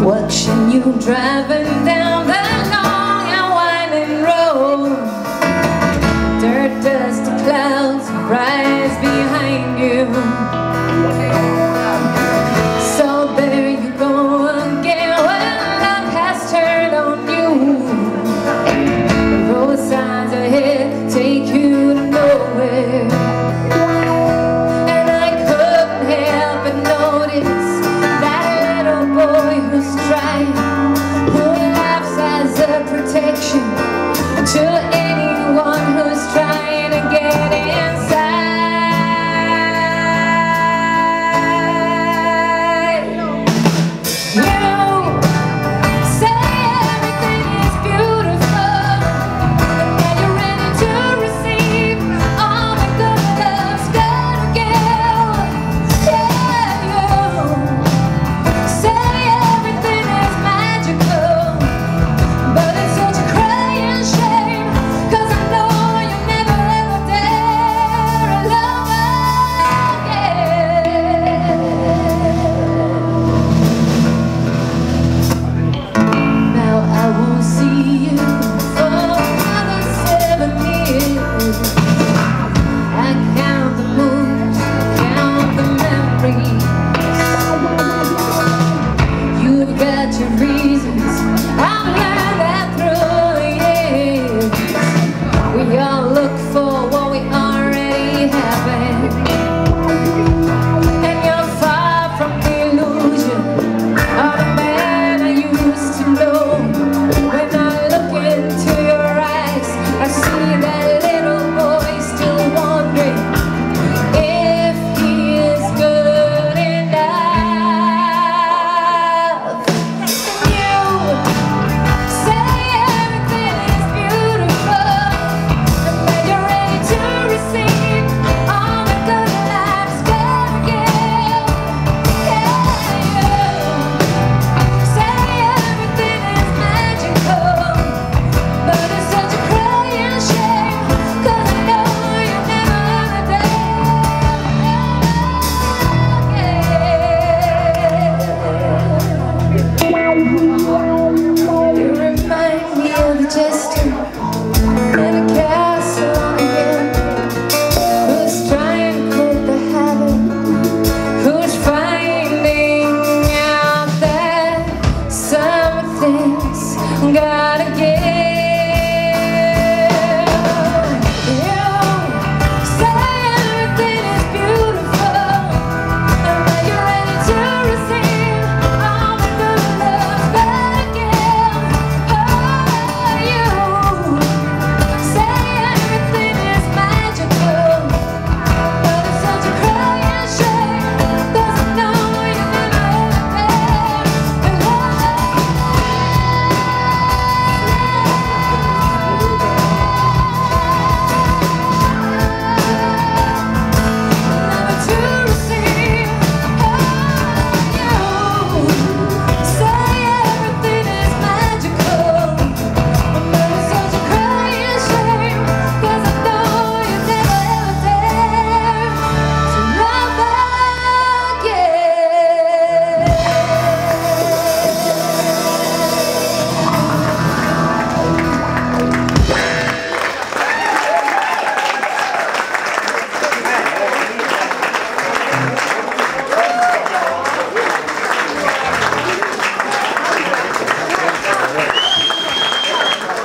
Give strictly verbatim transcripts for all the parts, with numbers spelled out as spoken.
Watching you driving down that long and winding road, dirt, dust, clouds rise behind you. So there you go again when love has turned on you. Those signs ahead take you to nowhere, and I couldn't help but notice that little boy who's trying, who laughs as a protection to anyone who's trying to get inside. You say everything is beautiful, and now you're ready to receive all the good love's gonna give. Yeah, you say everything is magical, but it's such a crying shame, 'cause I know you never ever dare alone again. Now I won't see you for another seven years. I count the moons, count the memories. You've got your reasons, I've learned that through the years. We all look for what we already have, and you're far from the illusion of the man I used to know. When I look into your eyes, I see that little boy still wondering if he is good enough. And you say everything is beautiful, and that you're ready to receive all the good life's gonna give. Yeah, you say everything is magical, but it's such a crying shame, 'cause I know you'll never ever dare again. You remind me of a jester in a castle on a hill, who's trying to quit the habit, who's finding out that something's gotta give. You say everything is beautiful, and that you're ready to receive all the good love's gonna give. Oh, you say everything is magical, but it's such a crying shame, 'cause I know you never ever dare never to receive. Oh, you say everything is magical, but it's such a crying shame, 'cause I know you never ever dare to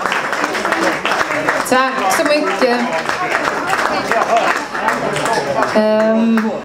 love again. Tack så mycket. Um,